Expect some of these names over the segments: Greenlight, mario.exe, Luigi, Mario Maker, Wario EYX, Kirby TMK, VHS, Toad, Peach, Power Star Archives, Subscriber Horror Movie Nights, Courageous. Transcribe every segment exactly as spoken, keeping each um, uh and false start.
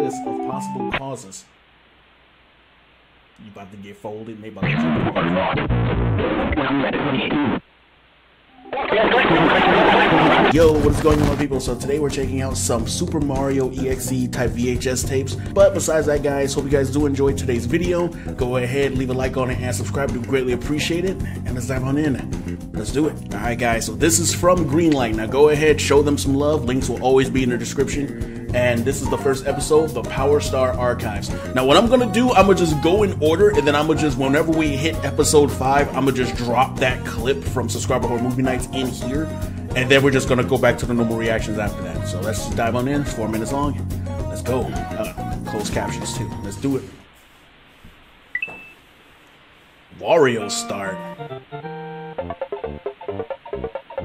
list of possible causes. You about to get folded and they about to jump. Yo, what is going on, people? So today we're checking out some Super Mario E X E type V H S tapes. But besides that, guys, hope you guys do enjoy today's video. Go ahead, leave a like on it and subscribe. We greatly appreciate it. And let's dive on in. Let's do it. Alright, guys, so this is from Greenlight. Now go ahead, show them some love. Links will always be in the description. And this is the first episode, the Power Star Archives. Now what I'm gonna do, I'm gonna just go in order, and then I'm gonna just, whenever we hit episode five, I'm gonna just drop that clip from Subscriber Horror Movie Nights in here, and then we're just gonna go back to the normal reactions after that. So let's just dive on in. It's four minutes long. Let's go. Uh, closed captions too. Let's do it. Wario start.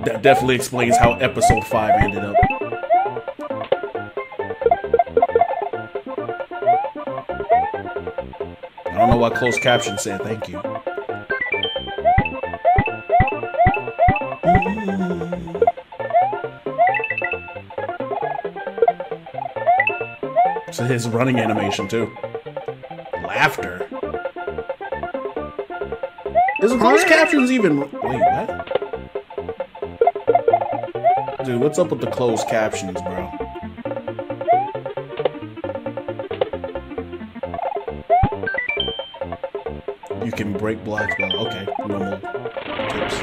That definitely explains how episode five ended up. I don't know what closed caption said, thank you. So his running animation too. Laughter. Is closed captions even... Wait, what? Dude, what's up with the closed captions, bro? You can break blocks well. Okay, normal tips.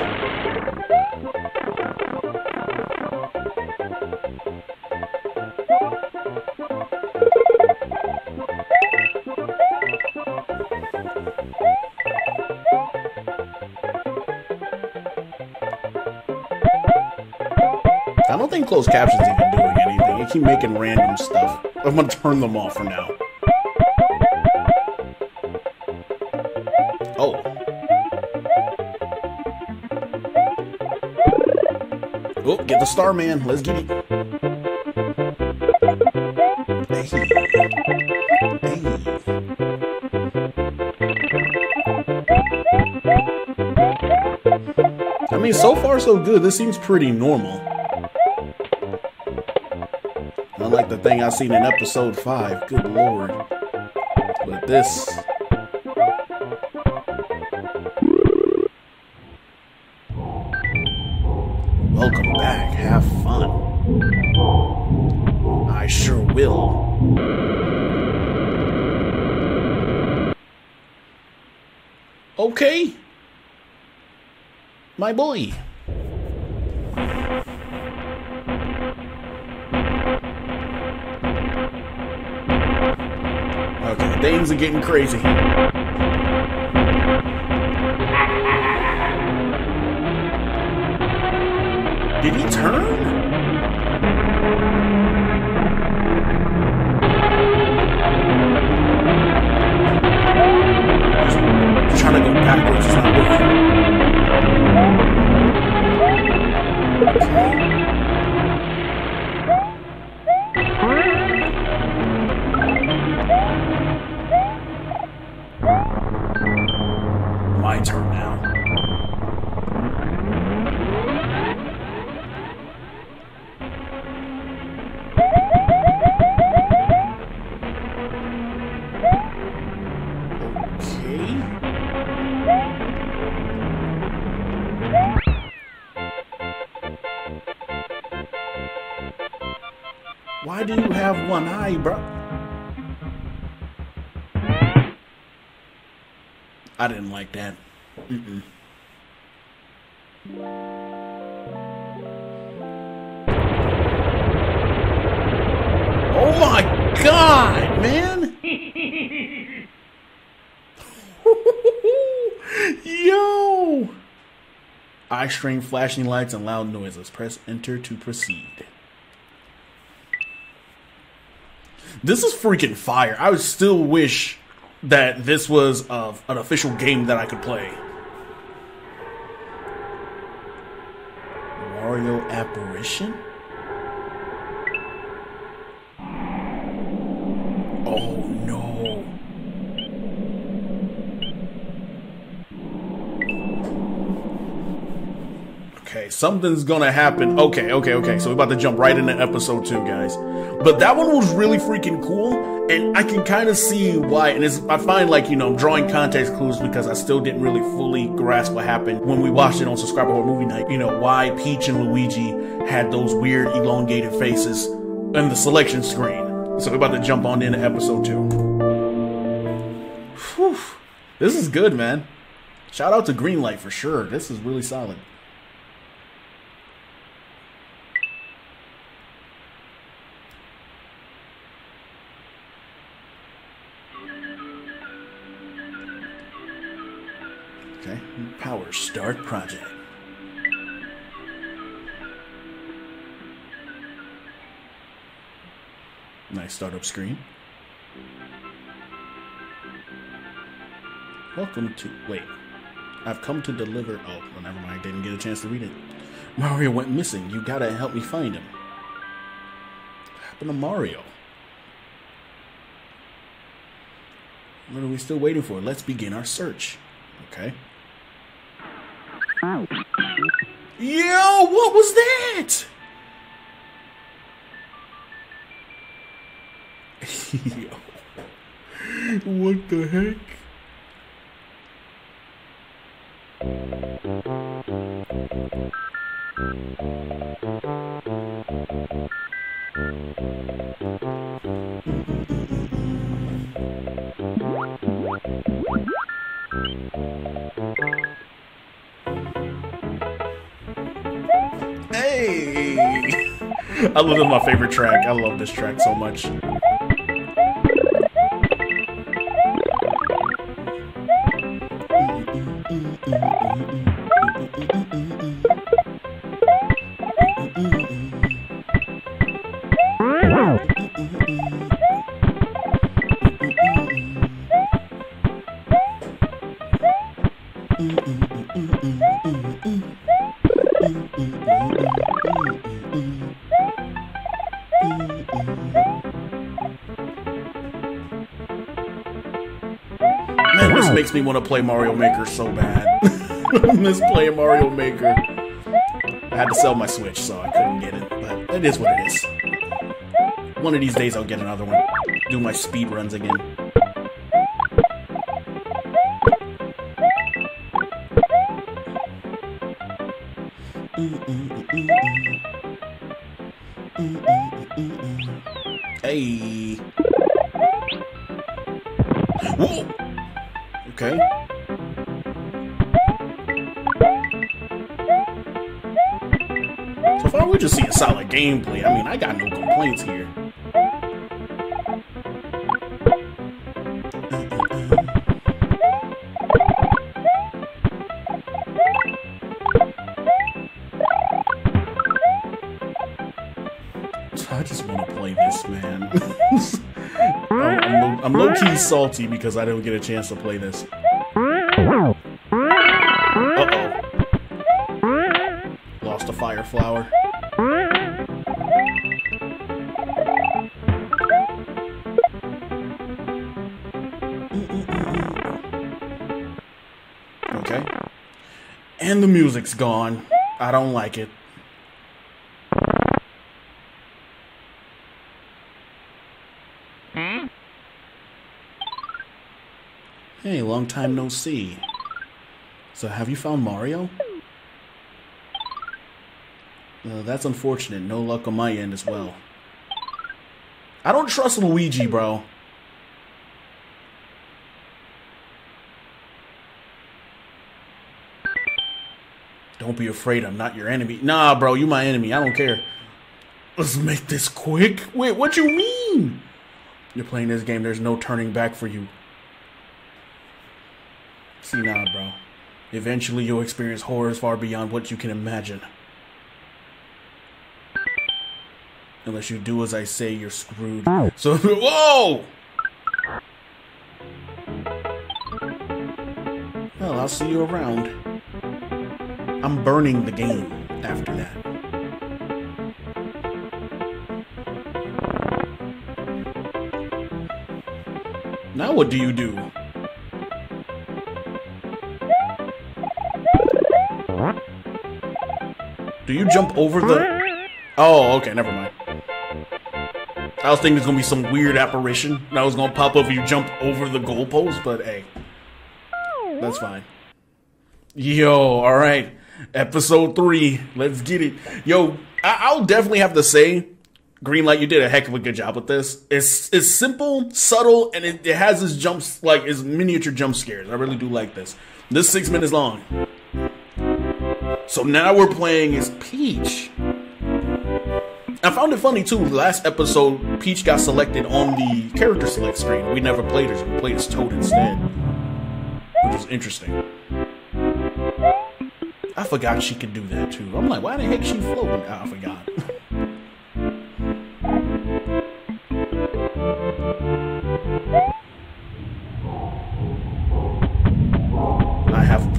I don't think closed captions even doing anything. They keep making random stuff. I'm gonna turn them off for now. Oh. Oh, get the Starman. Let's get it. Hey. Hey. I mean, so far so good. This seems pretty normal. Unlike the thing I seen in episode five. Good lord. But this... Welcome back. Have fun. I sure will. Okay. My boy. Okay, things are getting crazy. Did he turn? He's trying to go backwards, it's not working. My turn now. Why do you have one eye, bro? I didn't like that. Mm-mm. Oh my God, man! Yo! Eye strain, flashing lights, and loud noises. Press enter to proceed. This is freaking fire. I would still wish that this was uh, an official game that I could play. Mario Apparition? Oh no. Okay, right, something's gonna happen. Okay, okay, okay, so we're about to jump right into episode two, guys. But that one was really freaking cool, and I can kind of see why, and it's, I find, like, you know, I'm drawing context clues because I still didn't really fully grasp what happened when we watched it on Subscriber Horror Movie Night, you know, why Peach and Luigi had those weird elongated faces in the selection screen. So we're about to jump on into episode two. Whew. This is good, man. Shout out to Greenlight for sure. This is really solid. Okay, Power Star Project. Nice startup screen. Welcome to, wait. I've come to deliver, oh, well, never mind, I didn't get a chance to read it. Mario went missing, you gotta help me find him. What happened to Mario? What are we still waiting for? Let's begin our search. Okay. Yo, what was that? Yo, what the heck? Hey! I love this, my favorite track. I love this track so much. Makes me want to play Mario Maker so bad. I miss playing Mario Maker. I had to sell my Switch, so I couldn't get it, but it is what it is. One of these days I'll get another one. Do my speed runs again. Hey. Whoa. Okay. So far, we're just seeing solid gameplay. I mean, I got no complaints here. So I just want to play this, man. I'm low-key salty because I didn't get a chance to play this. Uh-oh. Lost a fire flower. Okay. And the music's gone. I don't like it. Hey, long time no see. So, have you found Mario? Uh, that's unfortunate. No luck on my end as well. I don't trust Luigi, bro. Don't be afraid. I'm not your enemy. Nah, bro, you my enemy. I don't care. Let's make this quick. Wait, what you mean? You're playing this game. There's no turning back for you. See now, bro. Eventually, you'll experience horrors far beyond what you can imagine. Unless you do as I say, you're screwed. Oh. So, whoa! Well, I'll see you around. I'm burning the game after that. Now what do you do? Do you jump over the... Oh, okay, never mind. I was thinking it's gonna be some weird apparition, and I was gonna pop up if you jump over the goalpost, but hey. That's fine. Yo, alright. Episode three. Let's get it. Yo, I I'll definitely have to say, Greenlight, you did a heck of a good job with this. It's it's simple, subtle, and it, it has its jumps, like its miniature jump scares. I really do like this. This six minutes long. So now we're playing as Peach. I found it funny too. Last episode, Peach got selected on the character select screen. We never played her. So we played as Toad instead, which was interesting. I forgot she could do that too. I'm like, why the heck she floating? Ah, I forgot.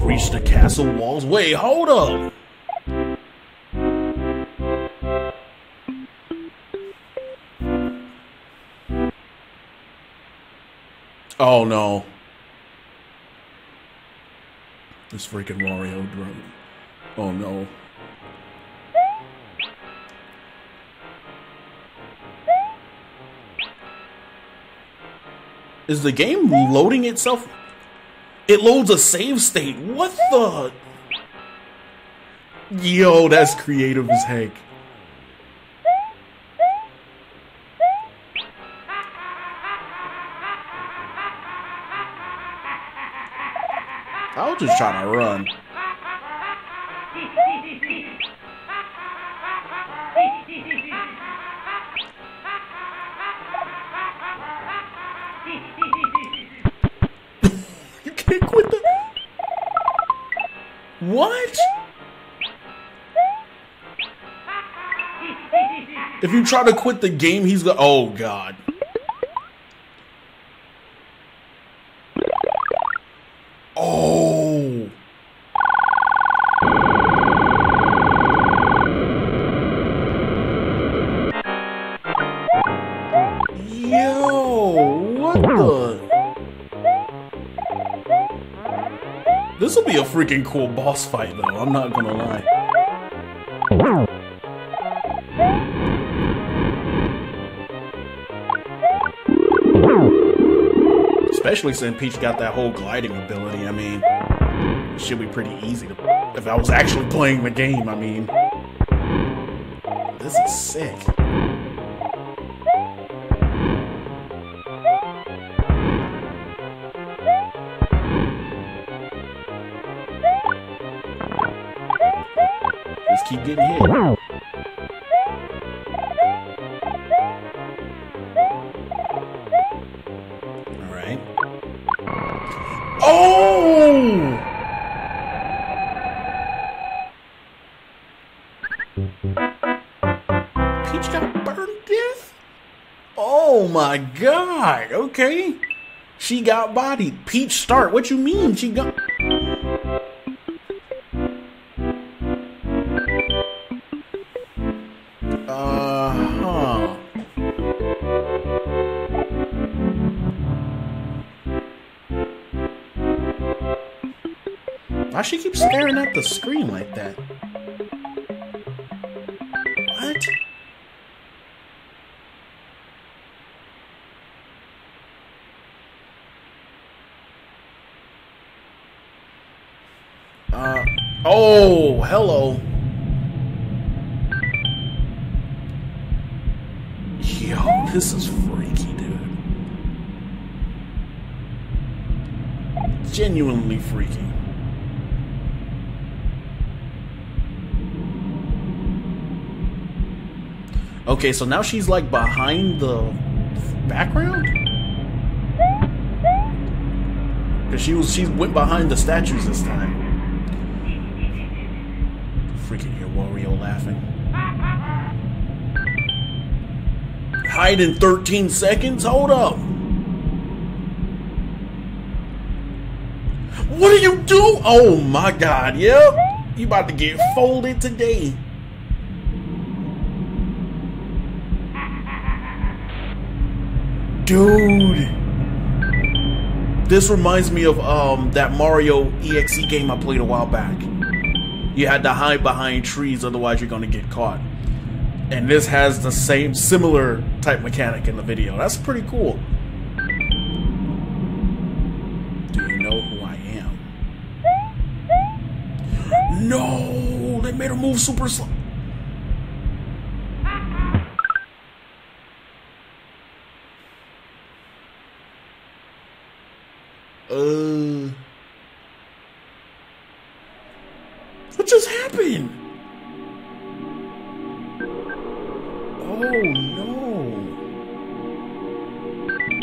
Reach the castle walls. Wait, hold up. Oh no. This freaking Wario drone. Oh no. Is the game loading itself? It loads a save state. What the? Yo, that's creative as heck. I was just trying to run. What? If you try to quit the game, he's gonna... Oh, God. Oh. Yo, what the... This will be a freaking cool boss fight, though. I'm not gonna lie. Especially since Peach got that whole gliding ability. I mean, it should be pretty easy to play. If I was actually playing the game, I mean. This is sick. Keep getting hit. Alright. Oh! Peach got burned to death? Oh my god. Okay. She got bodied. Peach start. What you mean? She got... Uh-huh. Why she keep staring at the screen like that? What? Uh, oh, hello. Yo, this is freaky, dude. Genuinely freaky. Okay, so now she's like behind the background? Cause she was she went behind the statues this time. Freaking hear Wario laughing. Hide in thirteen seconds? Hold up. What do you do? Oh my god, yep. You about to get folded today. Dude. This reminds me of um that Mario E X E game I played a while back. You had to hide behind trees, otherwise you're going to get caught. And this has the same, similar type mechanic in the video. That's pretty cool. Do you know who I am? No! They made her move super slow. Uh... What just happened? Oh no.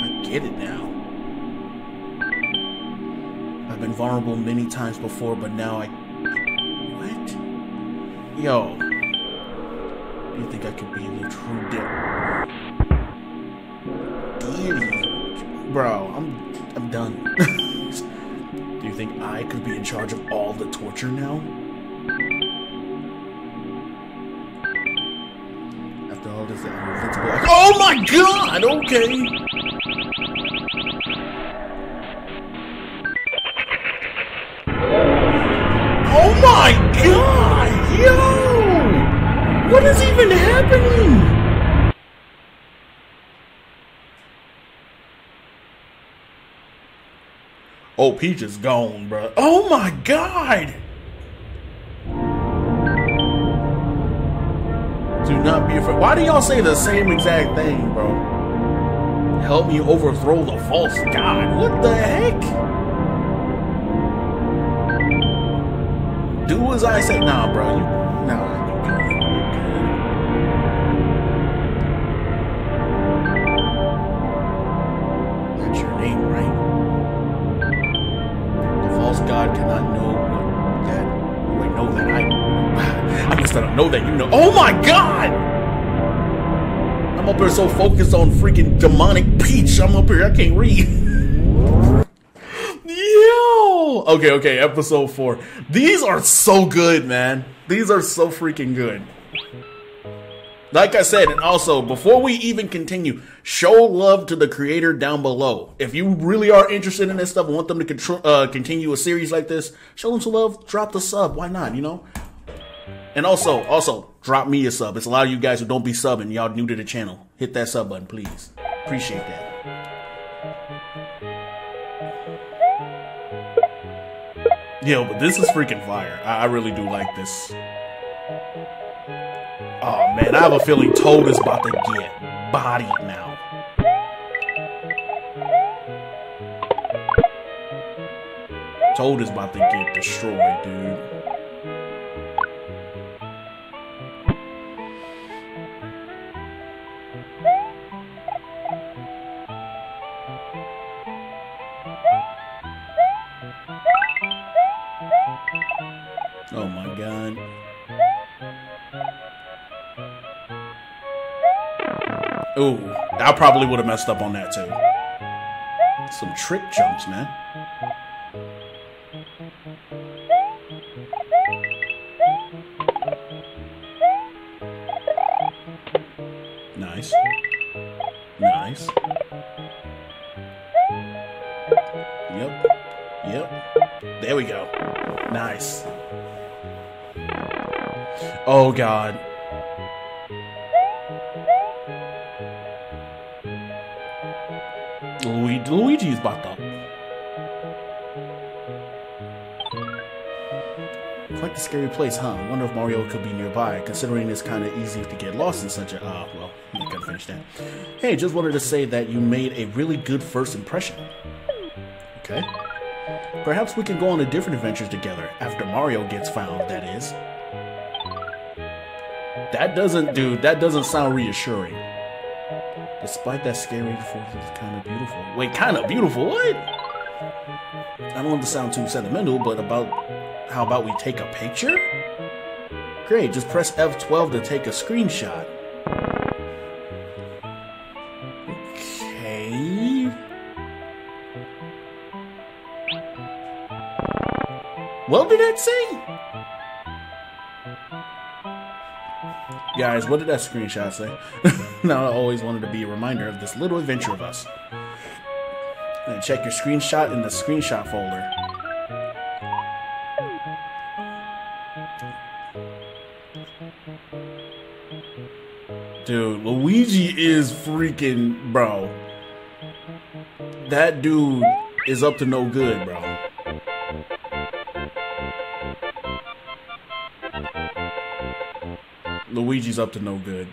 I get it now. I've been vulnerable many times before, but now I... What? Yo. Do you think I could be the true dick? Bro, I'm... I'm done. Do you think I could be in charge of all the torture now? After all this, I'm invincible. Like, oh my god! Okay. Oh my god! Yo! What is even happening? Oh, Peach is gone, bro. Oh my god! Do not be afraid. Why do y'all say the same exact thing, bro? Help me overthrow the false god. What the heck? Do as I say. Nah, bro. You, nah. Know that you know. Oh my god! I'm up here so focused on freaking demonic Peach. I'm up here. I can't read. Yo. Okay, okay. Episode four. These are so good, man. These are so freaking good. Like I said, and also before we even continue, show love to the creator down below. If you really are interested in this stuff and want them to control, uh, continue a series like this, show them some love. Drop the sub. Why not? You know. And also, also, drop me a sub. It's a lot of you guys who don't be subbing. Y'all new to the channel. Hit that sub button, please. Appreciate that. Yo, but this is freaking fire. I really do like this. Oh, man, I have a feeling Toad is about to get bodied now. Toad is about to get destroyed, dude. Ooh, I probably would have messed up on that too. Some trick jumps, man. Nice. Nice. Yep. Yep. There we go. Nice. Oh, God. Luigi's about to quite the scary place, huh? I wonder if Mario could be nearby, considering it's kind of easy to get lost in such a... Ah, uh, well, I'm not gonna finish that. Hey, just wanted to say that you made a really good first impression. Okay. Perhaps we can go on a different adventure together, after Mario gets found, that is. That doesn't, dude, that doesn't sound reassuring. Despite that scary force, it's kind of beautiful. Wait, kind of beautiful? What? I don't want to sound too sentimental, but about how about we take a picture? Great, just press F twelve to take a screenshot. Okay. What did that say? Guys, what did that screenshot say? Now I always wanted to be a reminder of this little adventure of us. And check your screenshot in the screenshot folder. Dude, Luigi is freaking, bro. That dude is up to no good, bro. Luigi's up to no good.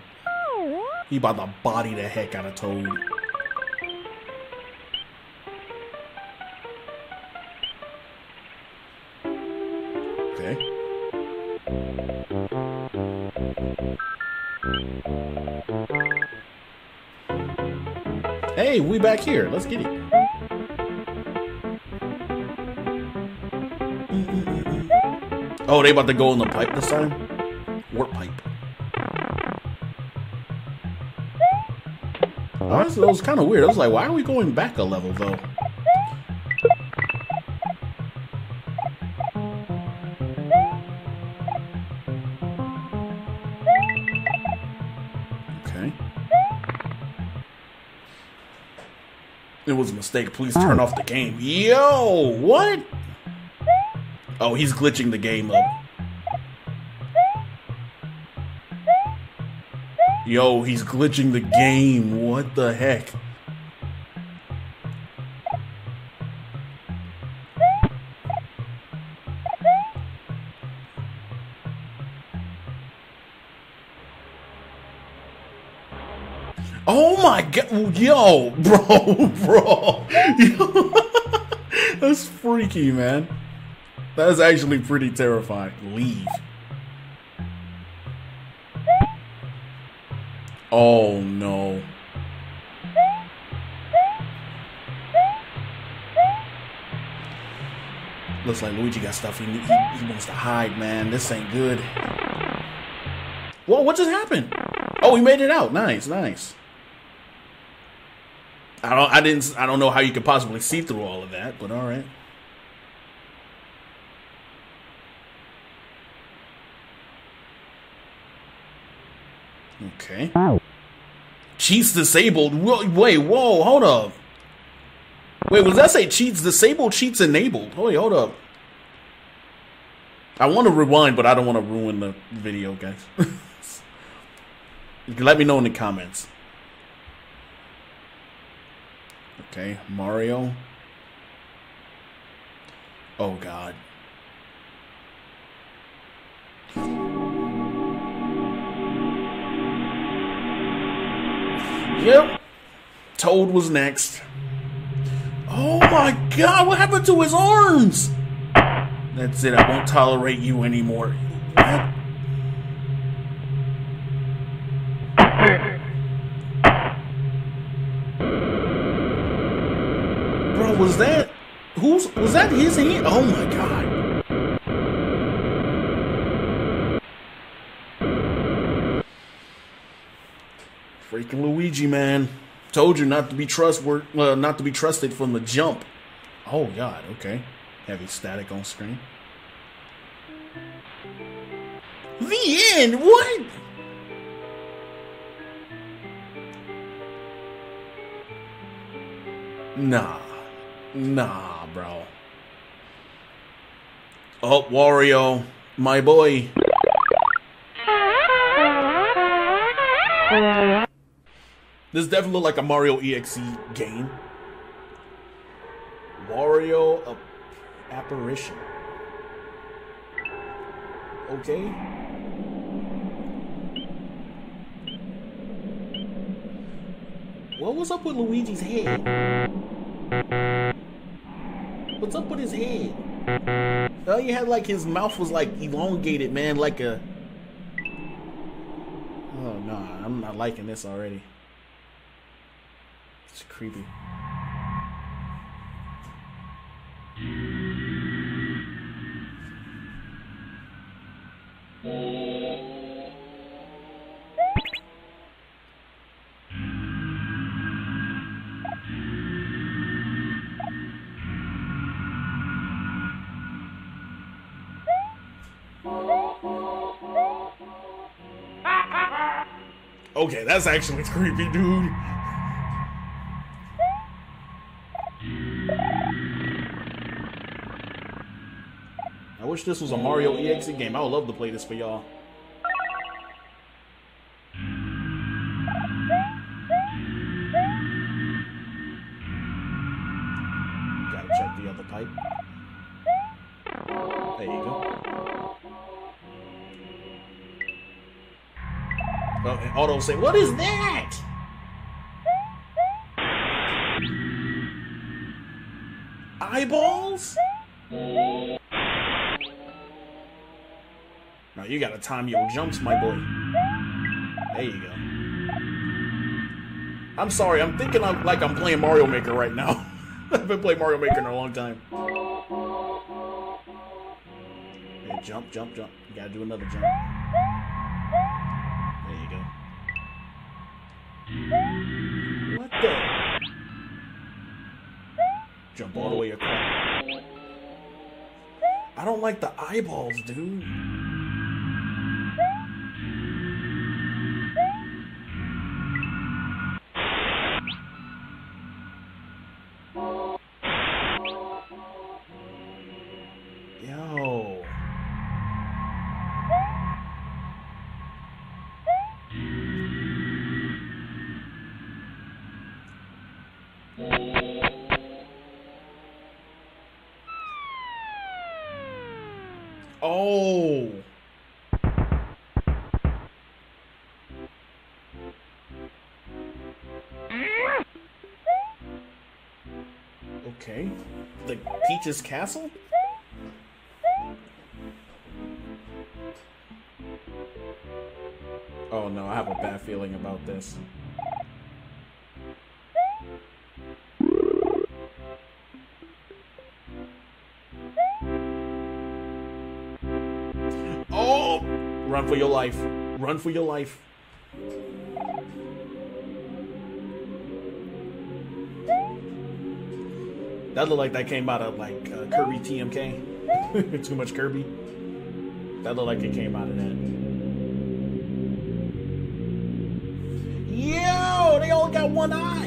He about to body the heck out of Toad. Hey, we back here. Let's get it. Oh, they about to go in the pipe this time? Warp pipe. Honestly, that was kind of weird. I was like, why are we going back a level, though? It was a mistake. Please turn off the game. Yo, what? Oh, he's glitching the game up. Yo, he's glitching the game. What the heck? Oh my god, yo, bro, bro. Yo. That's freaky, man. That is actually pretty terrifying. Leave. Oh no. Looks like Luigi got stuff he, he, he wants to hide, man. This ain't good. Whoa, what just happened? Oh, he made it out. Nice, nice. I don't. I didn't. I don't know how you could possibly see through all of that, but all right. Okay. Cheats disabled. Wait. Whoa. Hold up. Wait. Was that say cheats disabled? Cheats enabled. Wait. Hold up. I want to rewind, but I don't want to ruin the video, guys. You can let me know in the comments. Okay, Mario. Oh god. Yep. Toad was next. Oh my god, what happened to his arms? That's it, I won't tolerate you anymore. What? Was that who's was that his hand? Oh my god. Freaking Luigi, man. Told you not to be trustworthy, uh, not to be trusted from the jump. Oh god, okay. Heavy static on screen. The end, what? Nah. Nah, bro. Oh, Wario, my boy. This definitely looked like a Mario E X E game. Wario uh, apparition. Okay. What was up with Luigi's head? What's up with his head? Oh, you had like his mouth was like elongated, man, like a. Oh no, nah, I'm not liking this already. It's creepy. Okay, that's actually creepy, dude. I wish this was a Mario E X E game. I would love to play this for y'all. the other pipe. There you go. Oh, and Otto will say, "What is that?" Eyeballs? Now you gotta time your jumps, my boy. There you go. I'm sorry, I'm thinking I'm, like I'm playing Mario Maker right now. I haven't played Mario Maker in a long time. Yeah, jump, jump, jump. You gotta do another jump. There you go. What the? Jump all the way across. I don't like the eyeballs, dude. Oh. Okay. The Peach's Castle? Oh no, I have a bad feeling about this. Run for your life. Run for your life. That looked like that came out of, like, uh, Kirby T M K. Too much Kirby. That looked like it came out of that. Yo! They all got one eye!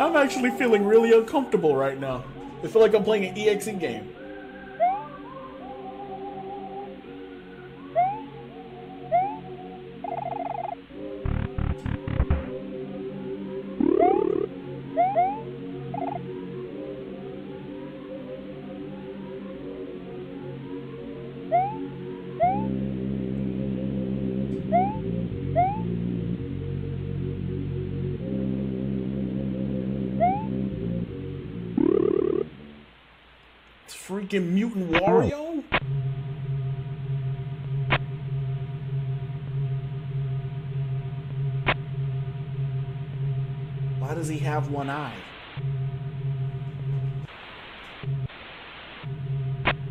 I'm actually feeling really uncomfortable right now. I feel like I'm playing an E X E game. Freaking mutant Wario? Why does he have one eye?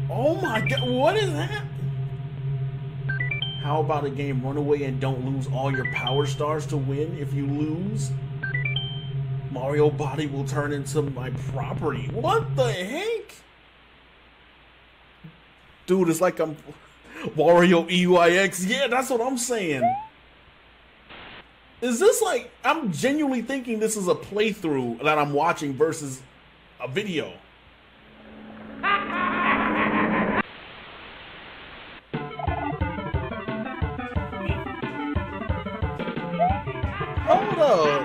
Oh my god, what is that? How about a game run away and don't lose all your power stars to win? If you lose, Mario Body will turn into my property. What the heck? Dude, it's like I'm Wario E Y X. Yeah, that's what I'm saying. Is this like, I'm genuinely thinking this is a playthrough that I'm watching versus a video. Hold up.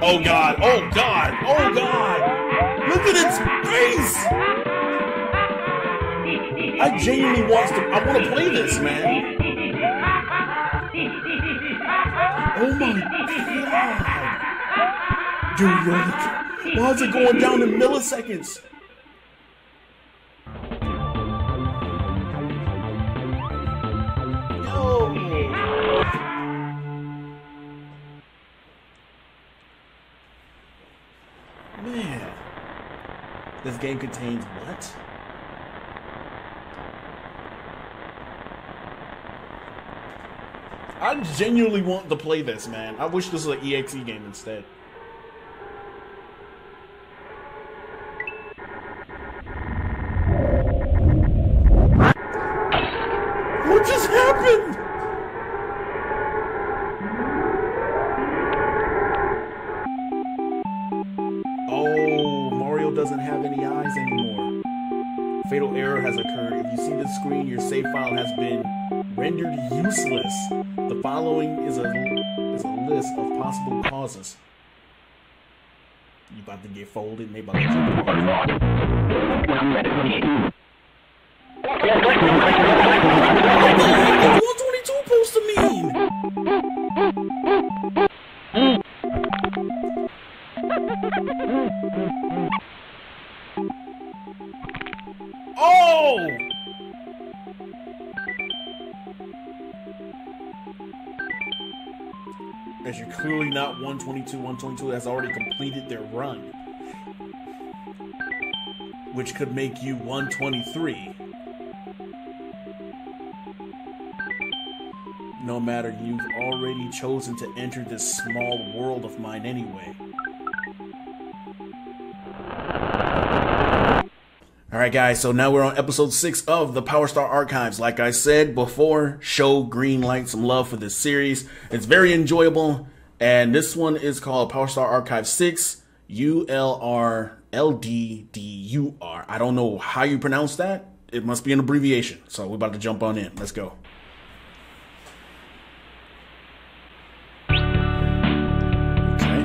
Oh god, oh god, oh god. Look at its face. I genuinely wants to. I want to play this, man. Oh my god, dude! Why is it going down in milliseconds? Yo, man, this game contains what? I genuinely want to play this, man. I wish this was an E X E game instead. What just happened? Oh, Mario doesn't have any eyes anymore. Fatal error has occurred. If you see the screen, your save file has been rendered useless. The following is a, is a list of possible causes. You about to get folded and they about to jump. one twenty-two supposed to mean? Oh! As you're clearly not one twenty-two, one twenty-two has already completed their run. Which could make you one twenty-three. No matter, you've already chosen to enter this small world of mine anyway. Alright guys, so now we're on episode six of the Power Star Archives. Like I said before, show Greenlight some love for this series. It's very enjoyable, and this one is called Power Star Archives six, U L R L D D U R. I don't know how you pronounce that. It must be an abbreviation. So we're about to jump on in. Let's go. Okay.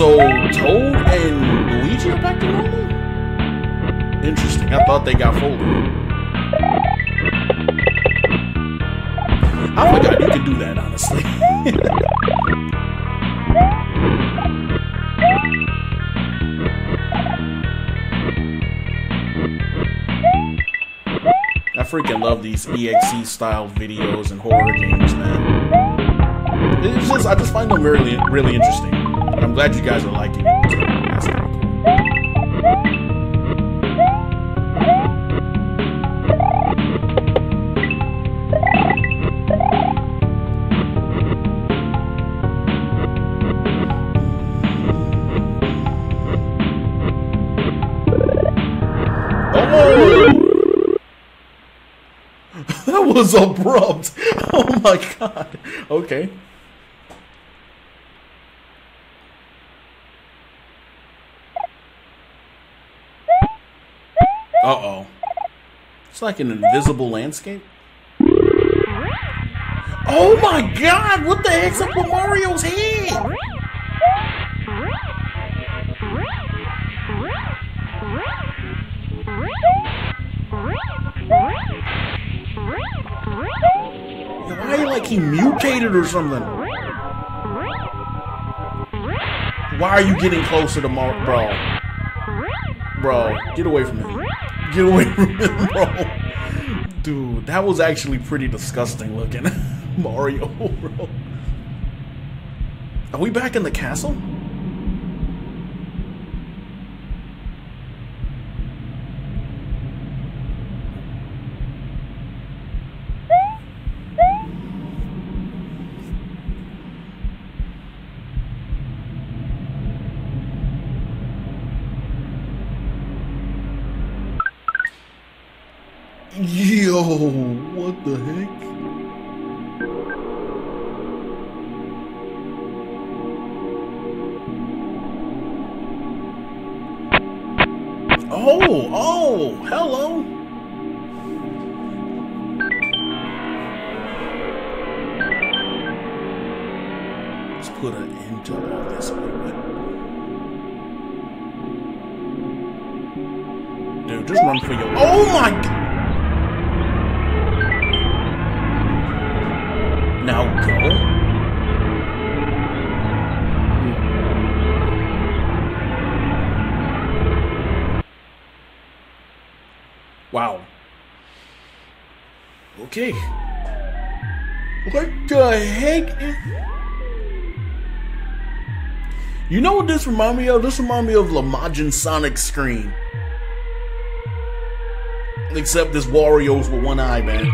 So, Toad and back to normal? Interesting. I thought they got folded. I forgot you could do that, honestly. I freaking love these E X E style videos and horror games, man. It's just, I just find them really, really interesting. I'm glad you guys are liking it too. That was abrupt. Oh my god. Okay. Uh-oh. It's like an invisible landscape. Oh my god! What the heck's up with Mario's head? Why are you like he mutated or something? Why are you getting closer to Mario? Bro. Bro, get away from me. Get away from him, bro. Dude, that was actually pretty disgusting looking. Mario, bro. Are we back in the castle? Yo, what the heck? Oh, oh, hello. Let's put an end to all this movement. Dude, just run for your. Oh my god. Now go. Wow. Okay. What the heck is... You know what this reminds me of? This reminds me of Lamajin Sonic Scream. Except this Wario's with one eye, man.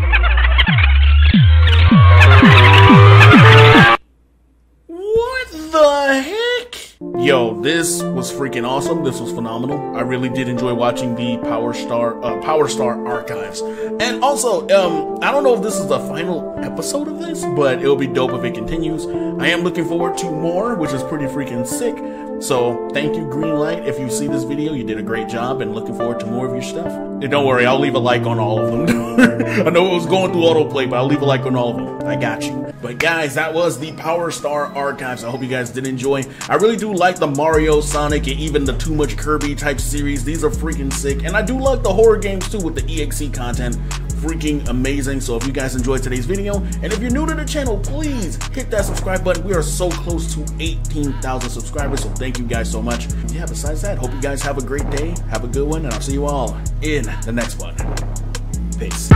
Yo, this was freaking awesome. This was phenomenal. I really did enjoy watching the Power Star uh, Power Star Archives. And also, um, I don't know if this is the final episode of this, but it'll be dope if it continues. I am looking forward to more, which is pretty freaking sick. So thank you, Greenlight. If you see this video, you did a great job, and looking forward to more of your stuff. And don't worry, I'll leave a like on all of them. I know it was going through autoplay, but I'll leave a like on all of them. I got you. But guys, that was the Power Star Archives. I hope you guys did enjoy. I really do like the Mario, Sonic, and even the Too Much Kirby type series. These are freaking sick. And I do like the horror games too with the E X E content. Freaking amazing. So if you guys enjoyed today's video, and if you're new to the channel, please hit that subscribe button. We are so close to eighteen thousand subscribers, so thank you guys so much. Yeah, besides that, hope you guys have a great day, have a good one, and I'll see you all in the next one. Peace.